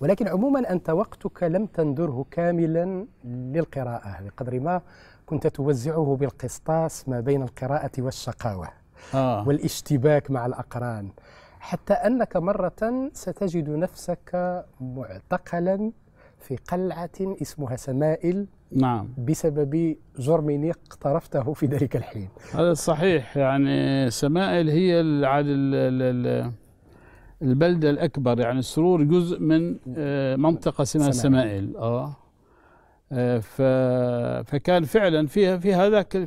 ولكن عموما أنت وقتك لم تندره كاملا للقراءة بقدر ما كنت توزعه بالقسطاس ما بين القراءة والشقاوة والاشتباك مع الأقران، حتى أنك مرة ستجد نفسك معتقلا في قلعة اسمها سمائل. نعم. بسبب جرم اقترفته في ذلك الحين. هذا صحيح، يعني سمائل هي البلدة الأكبر، يعني سرور جزء من منطقة اسمها سمائل. فكان فعلا في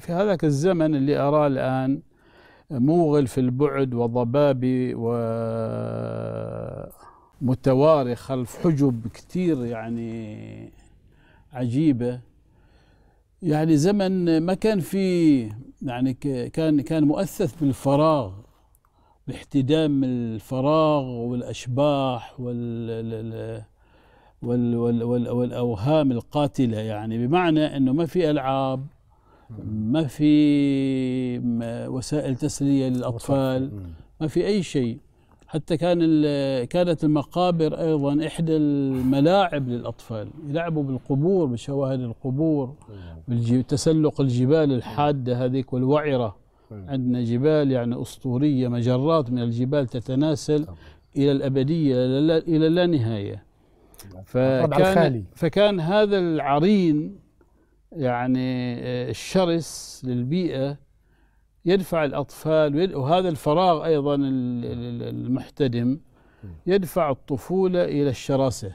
هذاك الزمن اللي أراه الآن موغل في البعد وضبابي ومتواري خلف حجب كثير يعني عجيبة، يعني زمن ما كان فيه، يعني كان مؤثث بالفراغ، باحتدام الفراغ والأشباح والأوهام القاتلة، يعني بمعنى أنه ما في ألعاب، ما في وسائل تسلية للأطفال، ما في أي شيء. حتى كانت المقابر أيضا إحدى الملاعب للأطفال، يلعبوا بالقبور، بشواهد القبور، تسلق الجبال الحادة هذيك والوعرة. عندنا جبال يعني أسطورية، مجرات من الجبال تتناسل إلى الأبدية، إلى لا نهاية. فكان هذا العرين يعني الشرس للبيئة يدفع الأطفال، وهذا الفراغ أيضا المحتدم يدفع الطفولة إلى الشراسة.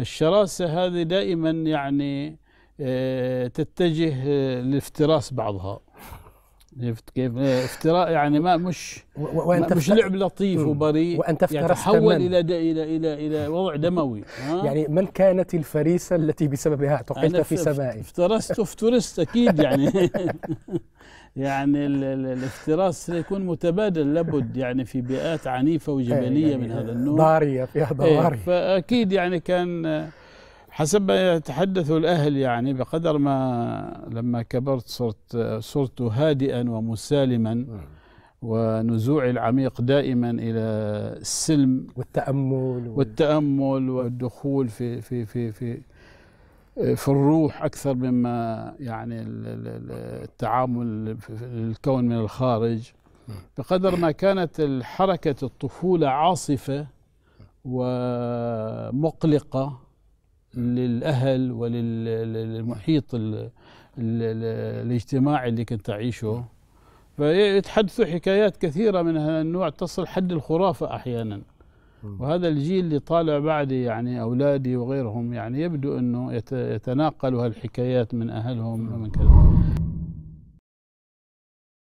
الشراسة هذه دائما يعني تتجه لافتراس بعضها، كيف افتراء، يعني ما مش لعب لطيف وبريء، وأنت تحول يعني الى وضع دموي. يعني من كانت الفريسه التي بسببها اعتقلت في سمائل؟ افترست اكيد يعني يعني الافتراس سيكون متبادل لابد، يعني في بيئات عنيفه وجبليه يعني من هذا النوع، ضاريه فيها ضواري. فاكيد يعني كان حسب ما يتحدث الأهل، يعني بقدر ما لما كبرت صرت هادئا ومسالما، ونزوعي العميق دائما إلى السلم والتأمل والدخول في في في في في الروح أكثر مما يعني التعامل الكون من الخارج. بقدر ما كانت حركة الطفولة عاصفة ومقلقة للأهل وللمحيط الاجتماعي اللي كنت أعيشه، فيتحدثوا حكايات كثيرة من هذا النوع تصل حد الخرافة أحيانا. وهذا الجيل اللي طالع بعدي يعني أولادي وغيرهم، يعني يبدو أنه يتناقلوا هالحكايات من أهلهم ومن كذا.